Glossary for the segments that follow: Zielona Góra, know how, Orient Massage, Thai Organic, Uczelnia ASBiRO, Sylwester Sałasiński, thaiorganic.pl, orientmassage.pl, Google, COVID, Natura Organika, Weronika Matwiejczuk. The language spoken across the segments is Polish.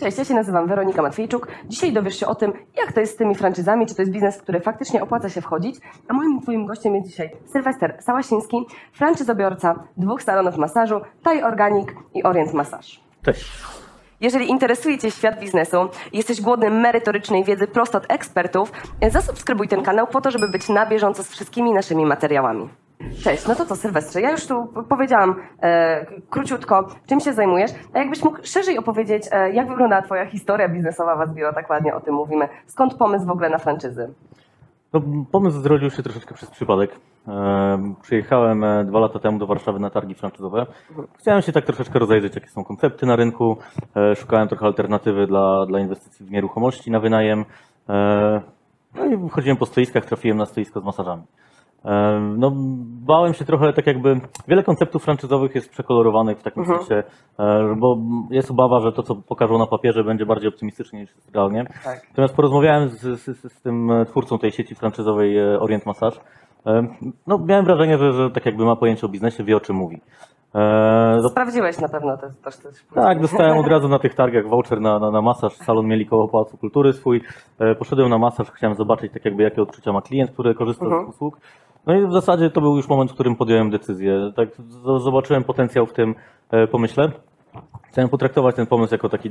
Cześć, ja się nazywam Weronika Matwiejczuk. Dzisiaj dowiesz się o tym, jak to jest z tymi franczyzami, czy to jest biznes, w który faktycznie opłaca się wchodzić. A moim twoim gościem jest dzisiaj Sylwester Sałasiński, franczyzobiorca dwóch salonów masażu, Thai Organic i Orient Massage. Cześć. Jeżeli interesuje Cię świat biznesu, jesteś głodny merytorycznej wiedzy prosto od ekspertów, zasubskrybuj ten kanał po to, żeby być na bieżąco z wszystkimi naszymi materiałami. Cześć, no to co Sylwestrze, ja już tu powiedziałam króciutko, czym się zajmujesz, a jakbyś mógł szerzej opowiedzieć, jak wygląda Twoja historia biznesowa w ASBiRO, tak ładnie o tym mówimy, skąd pomysł w ogóle na franczyzy? No, pomysł zrodził się troszeczkę przez przypadek. Przyjechałem 2 lata temu do Warszawy na targi franczyzowe. Chciałem się tak troszeczkę rozejrzeć, jakie są koncepty na rynku, szukałem trochę alternatywy dla inwestycji w nieruchomości na wynajem, no i chodziłem po stoiskach, trafiłem na stoisko z masażami. No, bałem się trochę, tak jakby wiele konceptów franczyzowych jest przekolorowanych w takim sensie, bo jest obawa, że to, co pokażą na papierze, będzie bardziej optymistycznie niż realnie. Tak. Natomiast porozmawiałem z tym twórcą tej sieci franczyzowej Orient Massage. No, miałem wrażenie, że tak jakby ma pojęcie o biznesie, wie o czym mówi. Sprawdziłeś na pewno też. Tak, dostałem od razu na tych targach voucher na masaż. Salon mieli koło Pałacu Kultury swój. Poszedłem na masaż, chciałem zobaczyć, tak jakby, jakie odczucia ma klient, który korzysta z usług. No i w zasadzie to był już moment, w którym podjąłem decyzję. Tak, zobaczyłem potencjał w tym pomyśle. Chciałem potraktować ten pomysł jako taki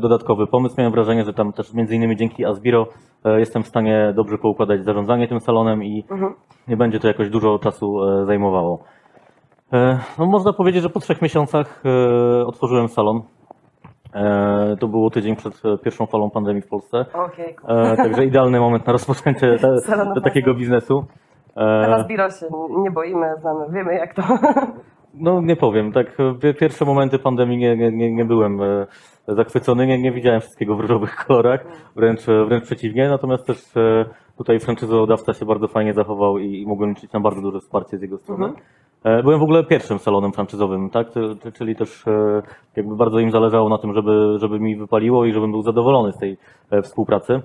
dodatkowy pomysł. Miałem wrażenie, że tam też między innymi dzięki ASBiRO jestem w stanie dobrze poukładać zarządzanie tym salonem i nie będzie to jakoś dużo czasu zajmowało. No, można powiedzieć, że po 3 miesiącach otworzyłem salon. To było tydzień przed pierwszą falą pandemii w Polsce. Także idealny moment na rozpoczęcie takiego biznesu. Teraz ASBiRO się nie boimy, znamy, wiemy jak to. No nie powiem, tak pierwsze momenty pandemii nie byłem zachwycony, nie widziałem wszystkiego w różowych kolorach, wręcz przeciwnie, natomiast też tutaj franczyzodawca się bardzo fajnie zachował i mogłem liczyć na bardzo duże wsparcie z jego strony. Byłem w ogóle pierwszym salonem franczyzowym, tak? Czyli też jakby bardzo im zależało na tym, żeby mi wypaliło i żebym był zadowolony z tej współpracy.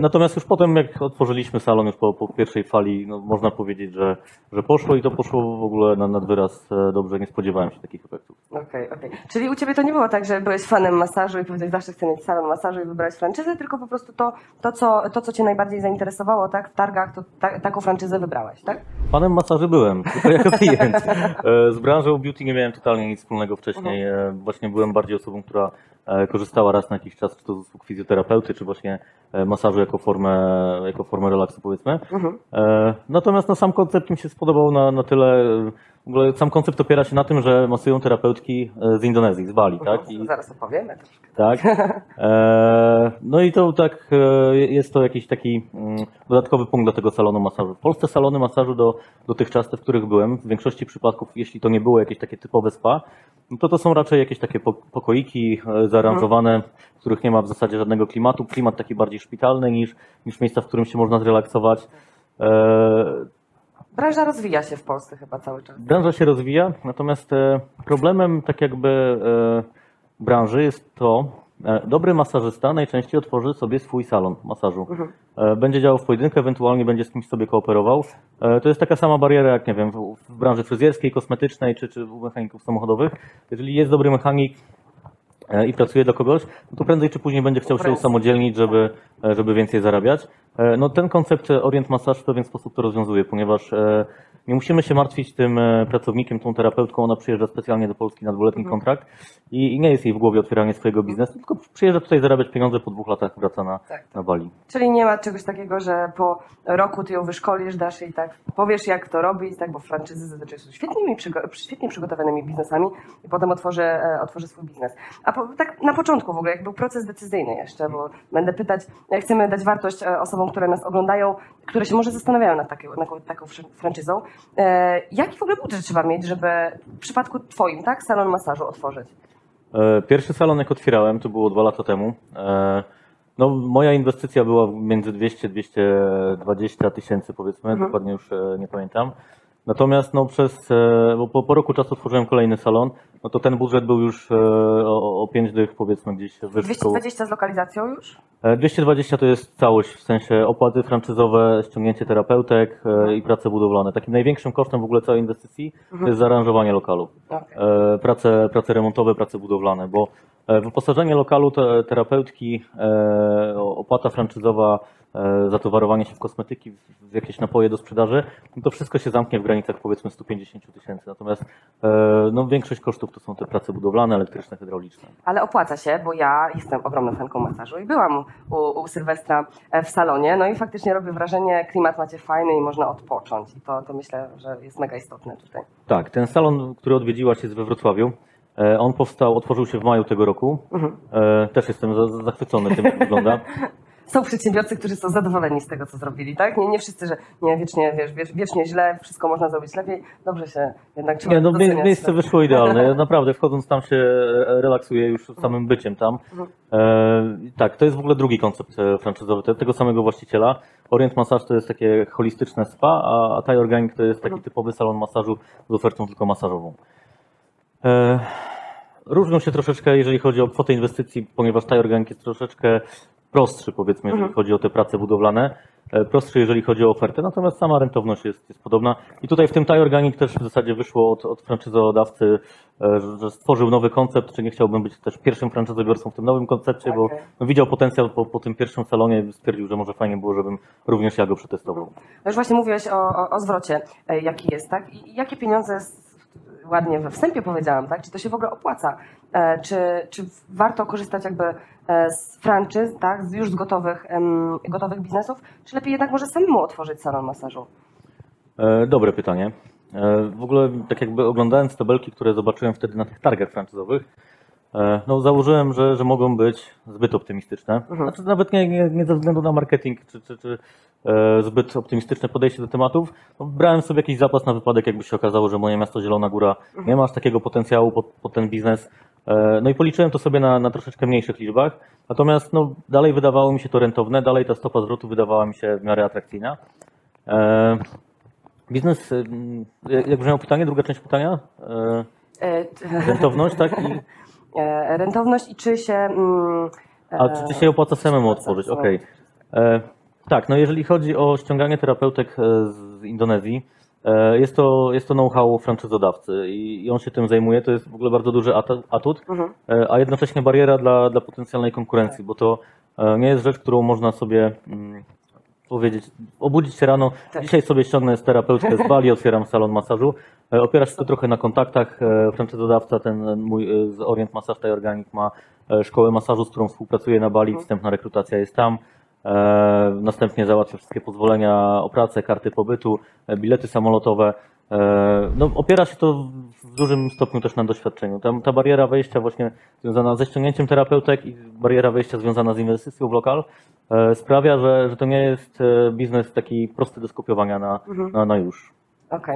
Natomiast już potem, jak otworzyliśmy salon już po pierwszej fali, no, można powiedzieć, że poszło i to poszło w ogóle nad wyraz dobrze, nie spodziewałem się takich efektów. Okej. Czyli u Ciebie to nie było tak, że byłeś fanem masażu i powiedziałeś, zawsze chcę mieć salon masażu i wybrać franczyzę, tylko po prostu to co Cię najbardziej zainteresowało, tak, w targach, to taką franczyzę wybrałeś, tak? Fanem masaży byłem, tylko jako klient. Z branżą beauty nie miałem totalnie nic wspólnego wcześniej. Właśnie byłem bardziej osobą, która korzystała raz na jakiś czas, czy to z usług fizjoterapeuty, czy właśnie masażu jako formę relaksu, powiedzmy. Natomiast sam koncept mi się spodobał na tyle. W ogóle sam koncept opiera się na tym, że masują terapeutki z Indonezji, z Bali, tak? Zaraz opowiemy troszkę. Tak. No i to tak, jest to jakiś taki dodatkowy punkt do tego salonu masażu. W Polsce salony masażu dotychczas, te, w których byłem, w większości przypadków, jeśli to nie było jakieś takie typowe spa, no to są raczej jakieś takie pokoiki zaaranżowane, w których nie ma w zasadzie żadnego klimatu. Klimat taki bardziej szpitalny niż miejsca, w którym się można zrelaksować. Branża rozwija się w Polsce chyba cały czas. Branża się rozwija, natomiast problemem tak jakby branży jest to, dobry masażysta najczęściej otworzy sobie swój salon masażu. Będzie działał w pojedynkę, ewentualnie będzie z kimś sobie kooperował. To jest taka sama bariera jak, nie wiem, w branży fryzjerskiej, kosmetycznej czy u mechaników samochodowych. Jeżeli jest dobry mechanik i pracuje dla kogoś, to prędzej czy później będzie chciał się usamodzielnić, żeby więcej zarabiać. No, ten koncept Orient Massage w pewien sposób to rozwiązuje, ponieważ nie musimy się martwić tym pracownikiem, tą terapeutką. Ona przyjeżdża specjalnie do Polski na 2-letni kontrakt i nie jest jej w głowie otwieranie swojego biznesu, tylko przyjeżdża tutaj zarabiać pieniądze, po 2 latach wraca na Bali. Czyli nie ma czegoś takiego, że po roku ty ją wyszkolisz, dasz jej tak, powiesz jak to robić, tak, bo franczyzy zazwyczaj są świetnie przygotowanymi biznesami i potem otworzy swój biznes. A tak na początku w ogóle, jak był proces decyzyjny jeszcze, bo będę pytać, jak chcemy dać wartość osobom, które nas oglądają, które się może zastanawiają nad taką franczyzą. Jaki w ogóle budżet trzeba mieć, żeby w przypadku Twoim, tak, salon masażu otworzyć? Pierwszy salon, jak otwierałem, to było 2 lata temu. No, moja inwestycja była między 200-220 tysięcy, powiedzmy, dokładnie już nie pamiętam. Natomiast no, bo po roku czasu otworzyłem kolejny salon, no to ten budżet był już o 5 dych, powiedzmy, gdzieś wyższy. 220 z lokalizacją już? 220 to jest całość, w sensie opłaty franczyzowe, ściągnięcie terapeutek i prace budowlane. Takim największym kosztem w ogóle całej inwestycji to jest zaaranżowanie lokalu. Prace remontowe, prace budowlane, bo Wyposażenie lokalu terapeutki, opłata franczyzowa, zatowarowanie się w kosmetyki, w jakieś napoje do sprzedaży, no to wszystko się zamknie w granicach powiedzmy 150 tysięcy. Natomiast no, większość kosztów to są te prace budowlane, elektryczne, hydrauliczne. Ale opłaca się, bo ja jestem ogromną fanką masażu i byłam u Sylwestra w salonie, no i faktycznie robi wrażenie, klimat macie fajny i można odpocząć. I to myślę, że jest mega istotne tutaj. Tak, ten salon, który odwiedziłaś, jest we Wrocławiu. On powstał, otworzył się w maju tego roku. Też jestem zachwycony tym, jak wygląda. Są przedsiębiorcy, którzy są zadowoleni z tego, co zrobili, tak? Nie wszyscy, że nie, wiecznie źle, wszystko można zrobić lepiej. Dobrze się jednak trzeba doceniać. No, miejsce wyszło idealne. Naprawdę, wchodząc tam się relaksuję już samym byciem tam. Tak, to jest w ogóle drugi koncept franczyzowy tego samego właściciela. Orient Massage to jest takie holistyczne spa, a Thai Organic to jest taki typowy salon masażu z ofertą tylko masażową. Różnią się troszeczkę, jeżeli chodzi o kwotę inwestycji, ponieważ Thai Organic jest troszeczkę prostszy, powiedzmy, jeżeli chodzi o te prace budowlane, prostszy, jeżeli chodzi o ofertę, natomiast sama rentowność jest podobna. I tutaj w tym Thai Organic też w zasadzie wyszło od franczyzodawcy, że stworzył nowy koncept, czy nie chciałbym być też pierwszym franczyzobiorcą w tym nowym koncepcie, bo widział potencjał po tym pierwszym salonie i stwierdził, że może fajnie było, żebym również ja go przetestował. No już właśnie mówiłeś o zwrocie, jaki jest, tak? I jakie pieniądze... Ładnie we wstępie powiedziałam, tak? Czy to się w ogóle opłaca? Czy warto korzystać jakby z franczyz, tak? Z już gotowych biznesów? Czy lepiej jednak może samemu otworzyć salon masażu? Dobre pytanie. W ogóle tak jakby oglądając tabelki, które zobaczyłem wtedy na tych targach franczyzowych, no założyłem, że mogą być zbyt optymistyczne. Znaczy nawet nie ze względu na marketing, czy zbyt optymistyczne podejście do tematów. No, brałem sobie jakiś zapas na wypadek, jakby się okazało, że moje miasto Zielona Góra nie ma aż takiego potencjału pod ten biznes. No i policzyłem to sobie na troszeczkę mniejszych liczbach. Natomiast no, dalej wydawało mi się to rentowne, dalej ta stopa zwrotu wydawała mi się w miarę atrakcyjna. Biznes, jak brzmiało pytanie, druga część pytania? Rentowność, tak? Rentowność i czy się... A czy się opłaca samemu otworzyć? Okej. Tak, no jeżeli chodzi o ściąganie terapeutek z Indonezji, jest to know-how franczyzodawcy i on się tym zajmuje, to jest w ogóle bardzo duży atut, a jednocześnie bariera dla potencjalnej konkurencji, bo to nie jest rzecz, którą można sobie powiedzieć, obudzić się rano, dzisiaj sobie ściągnę terapeutkę z Bali, otwieram salon masażu, opiera się to trochę na kontaktach, franczyzodawca ten mój z Orient Massage Thai Organic ma szkołę masażu, z którą współpracuje na Bali, wstępna rekrutacja jest tam. Następnie załatwia wszystkie pozwolenia o pracę, karty pobytu, bilety samolotowe. No, opiera się to w dużym stopniu też na doświadczeniu. Ta bariera wejścia właśnie związana ze ściągnięciem terapeutek i bariera wejścia związana z inwestycją w lokal sprawia, że to nie jest biznes taki prosty do skopiowania na już.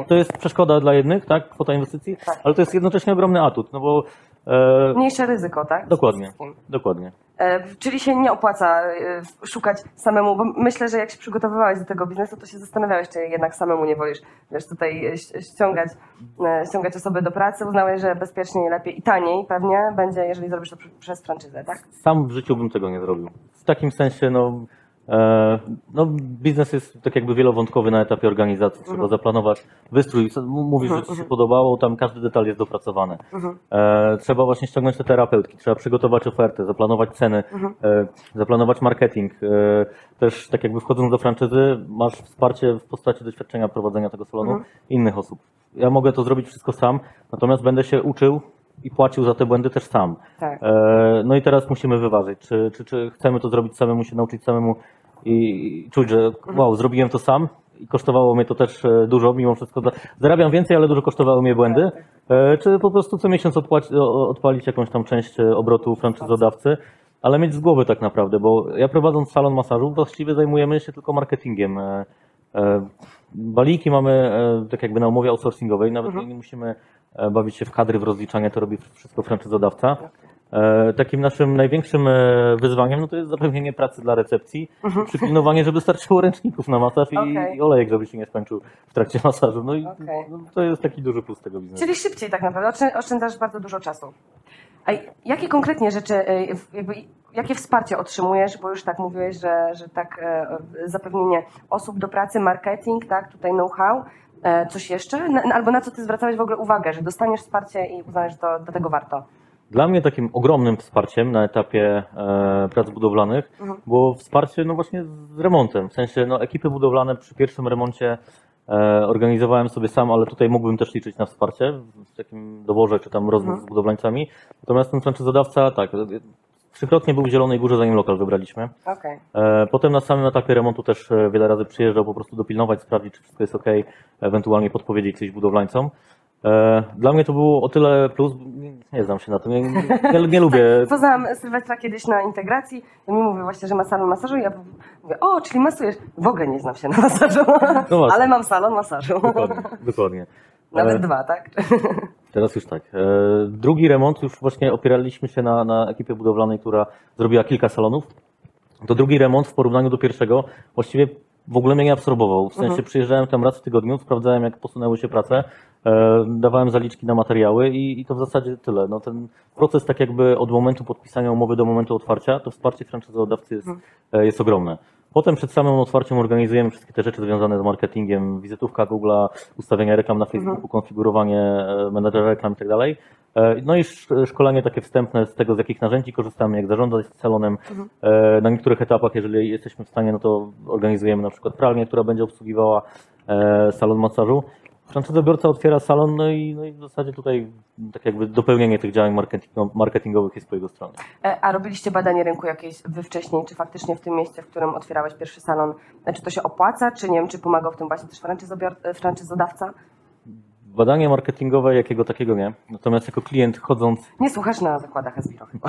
To jest przeszkoda dla jednych, tak, kwota inwestycji, ale to jest jednocześnie ogromny atut, no bo mniejsze ryzyko, tak? Dokładnie. Czyli się nie opłaca szukać samemu, bo myślę, że jak się przygotowywałeś do tego biznesu, to się zastanawiałeś, czy jednak samemu nie wolisz, wiesz, tutaj ściągać osoby do pracy. Uznałeś, że bezpieczniej, lepiej i taniej pewnie będzie, jeżeli zrobisz to przez franczyzę, tak? Sam w życiu bym tego nie zrobił. W takim sensie, no biznes jest tak jakby wielowątkowy na etapie organizacji. Trzeba zaplanować wystrój. Mówisz, że ci się podobało, tam każdy detal jest dopracowany. Trzeba właśnie ściągnąć te terapeutki, trzeba przygotować ofertę, zaplanować ceny, zaplanować marketing. Też tak jakby wchodząc do franczyzy, masz wsparcie w postaci doświadczenia prowadzenia tego salonu innych osób. Ja mogę to zrobić wszystko sam, natomiast będę się uczył i płacił za te błędy też sam. No i teraz musimy wyważyć, czy chcemy to zrobić samemu, się nauczyć samemu i czuć, że wow, zrobiłem to sam i kosztowało mnie to też dużo, mimo wszystko zarabiam więcej, ale dużo kosztowały mnie błędy, czy po prostu co miesiąc odpalić jakąś tam część obrotu franczyzodawcy, ale mieć z głowy tak naprawdę, bo ja prowadząc salon masażu właściwie zajmujemy się tylko marketingiem. Balijki mamy tak jakby na umowie outsourcingowej, nawet nie musimy bawić się w kadry, w rozliczania, to robi wszystko franczyzodawca. Takim naszym największym wyzwaniem to jest zapewnienie pracy dla recepcji, przypilnowanie, żeby starczyło ręczników na masaż i olejek, żeby się nie skończył w trakcie masażu. No i to jest taki duży plus tego biznesu. Czyli szybciej tak naprawdę, oszczędzasz bardzo dużo czasu. A jakie konkretnie rzeczy, jakie wsparcie otrzymujesz, bo już tak mówiłeś, że tak zapewnienie osób do pracy, marketing, tak, tutaj know-how, coś jeszcze? Albo na co ty zwracałeś w ogóle uwagę, że dostaniesz wsparcie i uznajesz, że to do tego warto? Dla mnie takim ogromnym wsparciem na etapie prac budowlanych było wsparcie no właśnie z remontem. W sensie no, ekipy budowlane przy pierwszym remoncie organizowałem sobie sam, ale tutaj mógłbym też liczyć na wsparcie w takim doborze czy tam rozmów z budowlańcami. Natomiast ten franczyzodawca tak, trzykrotnie był w Zielonej Górze, zanim lokal wybraliśmy. Okay. Potem na samym etapie remontu też wiele razy przyjeżdżał po prostu dopilnować, sprawdzić, czy wszystko jest ok, ewentualnie podpowiedzieć coś budowlańcom. Dla mnie to było o tyle plus, nie znam się na tym, nie lubię. Poznałam Sylwestra kiedyś na integracji, on mi mówił właśnie, że ma salon masażu i ja mówię, o, czyli masujesz. W ogóle nie znam się na masażu, no ale mam salon masażu. Dokładnie, dokładnie. Nawet dwa, tak? Teraz już tak. Drugi remont, już właśnie opieraliśmy się na ekipie budowlanej, która zrobiła kilka salonów. To drugi remont w porównaniu do pierwszego właściwie w ogóle mnie nie absorbował. W sensie przyjeżdżałem tam raz w tygodniu, sprawdzałem, jak posunęły się prace, dawałem zaliczki na materiały i to w zasadzie tyle. No, ten proces tak jakby od momentu podpisania umowy do momentu otwarcia, to wsparcie franczyzodawcy jest, jest ogromne. Potem przed samym otwarciem organizujemy wszystkie te rzeczy związane z marketingiem, wizytówka Google'a, ustawienie reklam na Facebooku, konfigurowanie menedżera reklam i tak dalej. No i szkolenie takie wstępne z tego, z jakich narzędzi korzystamy, jak zarządzać salonem. Na niektórych etapach, jeżeli jesteśmy w stanie, no to organizujemy na przykład pralnię, która będzie obsługiwała salon masażu. Franczyzobiorca otwiera salon, no i w zasadzie tutaj tak jakby dopełnienie tych działań marketingowych jest po jego stronie. A robiliście badanie rynku jakieś wy wcześniej, czy faktycznie w tym mieście, w którym otwierałeś pierwszy salon, czy to się opłaca, czy nie wiem, czy pomagał w tym właśnie też franczyzodawca? Badanie marketingowe jakiego takiego nie, natomiast jako klient chodząc... Nie słuchasz na zakładach ASBiRO chyba.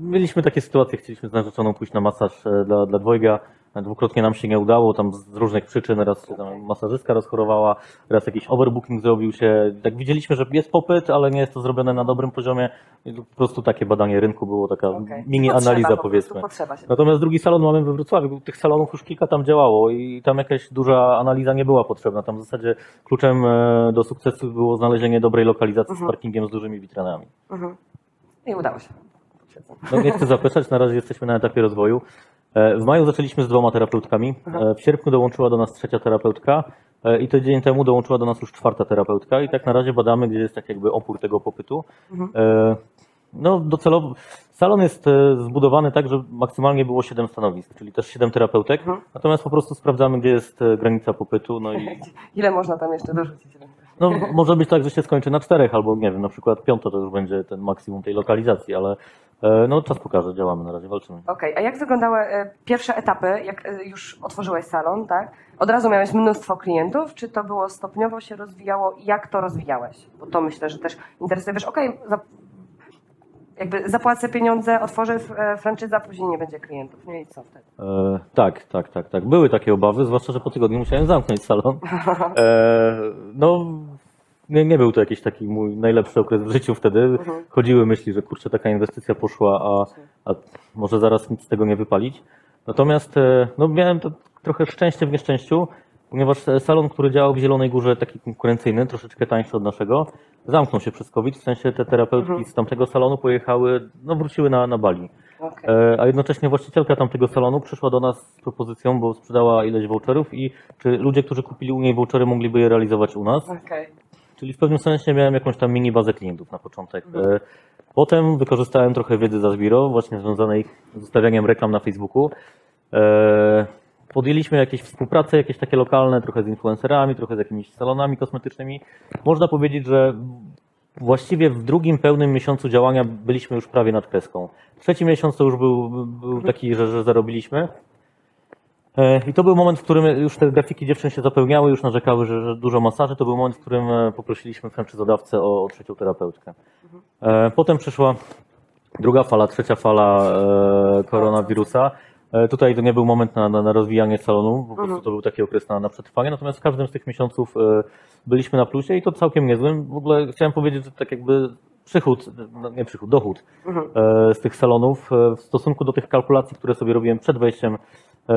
Mieliśmy takie sytuacje, chcieliśmy z narzeczoną pójść na masaż dla dwojga. Dwukrotnie nam się nie udało, tam z różnych przyczyn, raz się tam masażystka rozchorowała, raz jakiś overbooking zrobił się. Tak widzieliśmy, że jest popyt, ale nie jest to zrobione na dobrym poziomie. Po prostu takie badanie rynku było, taka mini analiza powiedzmy. Natomiast drugi salon mamy we Wrocławiu, tych salonów już kilka tam działało i tam jakaś duża analiza nie była potrzebna. Tam w zasadzie kluczem do sukcesu było znalezienie dobrej lokalizacji z parkingiem z dużymi witrynami. I udało się. No, nie chcę zapytać, na razie jesteśmy na etapie rozwoju. W maju zaczęliśmy z 2 terapeutkami, w sierpniu dołączyła do nas 3 terapeutka i tydzień temu dołączyła do nas już 4 terapeutka i tak na razie badamy, gdzie jest tak jakby opór tego popytu. No docelowo salon jest zbudowany tak, że maksymalnie było 7 stanowisk, czyli też 7 terapeutek, natomiast po prostu sprawdzamy, gdzie jest granica popytu. No i... Ile można tam jeszcze dorzucić? No, może być tak, że się skończy na 4 albo nie wiem, na przykład 5 to już będzie ten maksimum tej lokalizacji, ale no, czas pokaże, działamy na razie, walczymy. Okej, a jak wyglądały pierwsze etapy, jak już otworzyłeś salon, tak? Od razu miałeś mnóstwo klientów, czy to było stopniowo się rozwijało i jak to rozwijałeś? Bo to myślę, że też interesuje, wiesz, okej, jakby zapłacę pieniądze, otworzę franczyzę, później nie będzie klientów, nie i co wtedy? Tak. Były takie obawy, zwłaszcza, że po tygodniu musiałem zamknąć salon. No... Nie był to jakiś taki mój najlepszy okres w życiu wtedy. Chodziły myśli, że kurczę, taka inwestycja poszła, a może zaraz nic z tego nie wypalić. Natomiast no, miałem to trochę szczęście w nieszczęściu, ponieważ salon, który działał w Zielonej Górze, taki konkurencyjny, troszeczkę tańszy od naszego, zamknął się przez COVID. W sensie te terapeutki z tamtego salonu pojechały, no wróciły na Bali. A jednocześnie właścicielka tamtego salonu przyszła do nas z propozycją, bo sprzedała ileś voucherów i czy ludzie, którzy kupili u niej vouchery, mogliby je realizować u nas. Czyli w pewnym sensie miałem jakąś tam mini bazę klientów na początek. Potem wykorzystałem trochę wiedzy z ASBiRO, właśnie związanej z ustawianiem reklam na Facebooku. Podjęliśmy jakieś współprace, jakieś takie lokalne, trochę z influencerami, trochę z jakimiś salonami kosmetycznymi. Można powiedzieć, że właściwie w drugim pełnym miesiącu działania byliśmy już prawie nad kreską. Trzeci miesiąc to już był taki, że zarobiliśmy. I to był moment, w którym już te grafiki dziewczyn się zapełniały, już narzekały, że dużo masaży. To był moment, w którym poprosiliśmy franczyzodawcę o 3 terapeutkę. Potem przyszła druga fala, 3 fala koronawirusa. Tutaj to nie był moment na rozwijanie salonu, po prostu to był taki okres na przetrwanie. Natomiast w każdym z tych miesiąców byliśmy na plusie i to całkiem niezłym. W ogóle chciałem powiedzieć, że tak jakby dochód z tych salonów w stosunku do tych kalkulacji, które sobie robiłem przed wejściem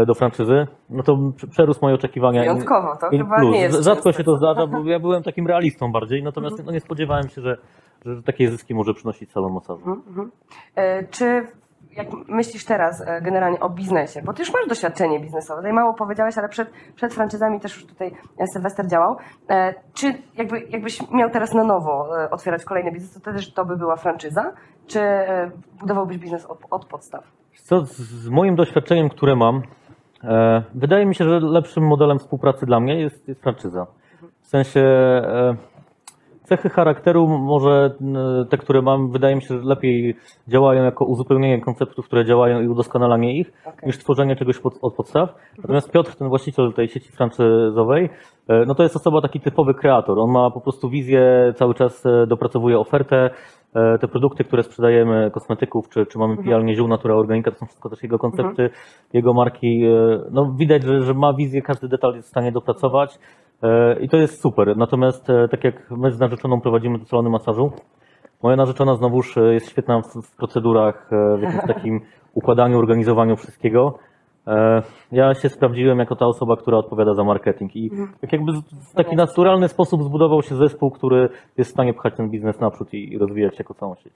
do franczyzy, no to przerósł moje oczekiwania. Wyjątkowo, to chyba plus. Nie jest. Rzadko się to zdarza, bo ja byłem takim realistą bardziej, natomiast no nie spodziewałem się, że takie zyski może przynosić salon masażu. Czy jak myślisz teraz generalnie o biznesie, bo ty już masz doświadczenie biznesowe, tutaj mało powiedziałeś, ale przed franczyzami też już tutaj Sylwester działał. Czy jakbyś miał teraz na nowo otwierać kolejny biznes, to też to by była franczyza? Czy budowałbyś biznes od podstaw? Co z moim doświadczeniem, które mam, wydaje mi się, że lepszym modelem współpracy dla mnie jest franczyza. W sensie cechy charakteru, może te, które mam, wydaje mi się, że lepiej działają jako uzupełnienie konceptów, które działają i udoskonalanie ich, niż tworzenie czegoś od podstaw. Natomiast Piotr, ten właściciel tej sieci franczyzowej, no to jest osoba, taki typowy kreator. On ma po prostu wizję, cały czas dopracowuje ofertę. Te produkty, które sprzedajemy, kosmetyków, czy mamy pijalnię ziół, Natura Organika, to są wszystko też jego koncepty, jego marki. No widać, że ma wizję, każdy detal jest w stanie dopracować i to jest super. Natomiast tak jak my z narzeczoną prowadzimy do salony masażu, moja narzeczona znowuż jest świetna w procedurach, w jakimś takim układaniu, organizowaniu wszystkiego. Ja się sprawdziłem jako ta osoba, która odpowiada za marketing i tak jakby w taki naturalny sposób zbudował się zespół, który jest w stanie pchać ten biznes naprzód i rozwijać jako całą sieć.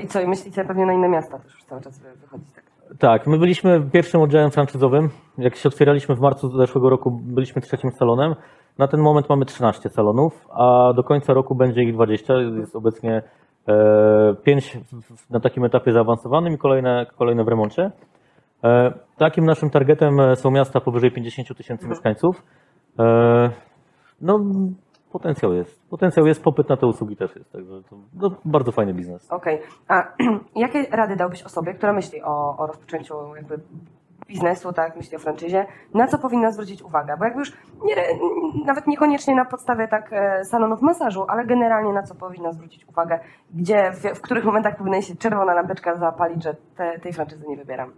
I co, i myślicie pewnie na inne miasta też już cały czas wychodzić? Tak, my byliśmy pierwszym oddziałem franczyzowym. Jak się otwieraliśmy w marcu zeszłego roku, byliśmy trzecim salonem. Na ten moment mamy 13 salonów, a do końca roku będzie ich 20. Jest obecnie 5 na takim etapie zaawansowanym i kolejne w remoncie. Takim naszym targetem są miasta powyżej 50 000 mieszkańców. No, potencjał jest. Potencjał jest, popyt na te usługi też jest. Także to, no, bardzo fajny biznes. Okej. A jakie rady dałbyś osobie, która myśli o rozpoczęciu jakby biznesu, tak, myśli o franczyzie, na co powinna zwrócić uwagę? Bo jakby już nawet niekoniecznie na podstawie tak salonów masażu, ale generalnie na co powinna zwrócić uwagę, gdzie, w których momentach powinna się czerwona lampeczka zapalić, że tej franczyzy nie wybieram?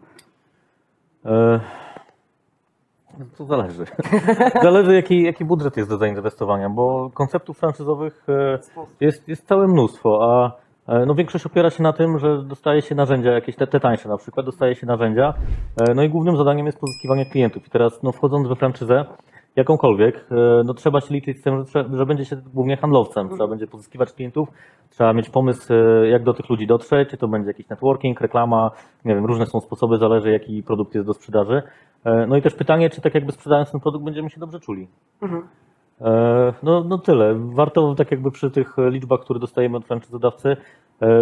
To zależy. Zależy, jaki budżet jest do zainwestowania, bo konceptów franczyzowych jest całe mnóstwo, a no większość opiera się na tym, że dostaje się narzędzia, jakieś te tańsze na przykład, dostaje się narzędzia, no i głównym zadaniem jest pozyskiwanie klientów. I teraz no, wchodząc we franczyzę, jakąkolwiek, no trzeba się liczyć z tym, że będzie się głównie handlowcem, trzeba będzie pozyskiwać klientów, trzeba mieć pomysł, jak do tych ludzi dotrzeć, czy to będzie jakiś networking, reklama, nie wiem, różne są sposoby, zależy jaki produkt jest do sprzedaży. No i też pytanie, czy tak jakby sprzedając ten produkt będziemy się dobrze czuli. No tyle. Warto tak jakby przy tych liczbach, które dostajemy od franczyzodawcy,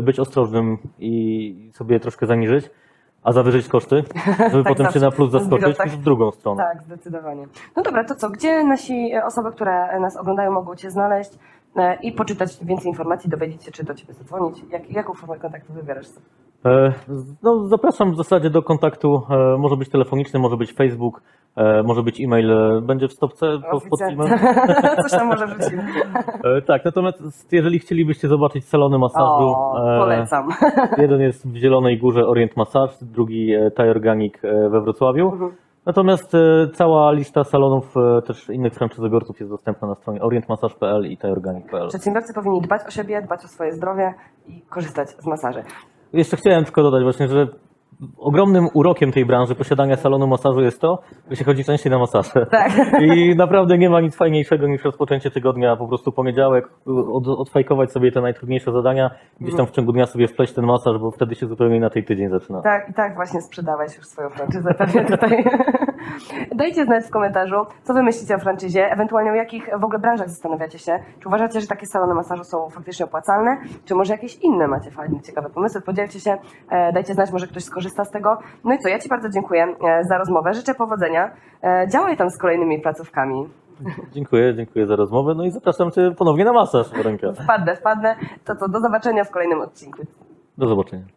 być ostrożnym i sobie troszkę zaniżyć. A zawyżyć koszty, żeby tak, potem się na plus zaskoczyć w drugą stronę. Tak, zdecydowanie. No dobra, to co? Gdzie osoby, które nas oglądają, mogą Cię znaleźć i poczytać więcej informacji, dowiedzieć się, czy do Ciebie zadzwonić? Jaką formę kontaktu wybierasz? No, zapraszam w zasadzie do kontaktu. Może być telefoniczny, może być Facebook, może być e-mail. Będzie w stopce pod filmem. Coś tam może wrzucimy. Tak, natomiast jeżeli chcielibyście zobaczyć salony masażu, polecam. Jeden jest w Zielonej Górze, Orient Massage, drugi Thai Organic we Wrocławiu. Natomiast cała lista salonów, też innych franczyzobiorców jest dostępna na stronie orientmassage.pl i thaiorganic.pl. Przedsiębiorcy powinni dbać o siebie, dbać o swoje zdrowie i korzystać z masaży. Jeszcze chciałem tylko dodać właśnie, że ogromnym urokiem tej branży posiadania salonu masażu jest to, że się chodzi częściej na masaże. Tak. I naprawdę nie ma nic fajniejszego niż rozpoczęcie tygodnia, po prostu poniedziałek, odfajkować sobie te najtrudniejsze zadania, gdzieś tam w ciągu dnia sobie wpleść ten masaż, bo wtedy się zupełnie inaczej tydzień zaczyna. Tak, i tak właśnie sprzedałeś już swoją franczyzę pewnie tutaj. Dajcie znać w komentarzu, co wy myślicie o franczyzie, ewentualnie o jakich w ogóle branżach zastanawiacie się. Czy uważacie, że takie salony masażu są faktycznie opłacalne, czy może jakieś inne macie fajne, ciekawe pomysły? Podzielcie się, dajcie znać, może ktoś skorzysta z tego. No i co, ja Ci bardzo dziękuję za rozmowę, życzę powodzenia. Działaj tam z kolejnymi placówkami. Dziękuję za rozmowę, no i zapraszam Cię ponownie na masaż, Weronka. Wpadnę. To co, do zobaczenia w kolejnym odcinku. Do zobaczenia.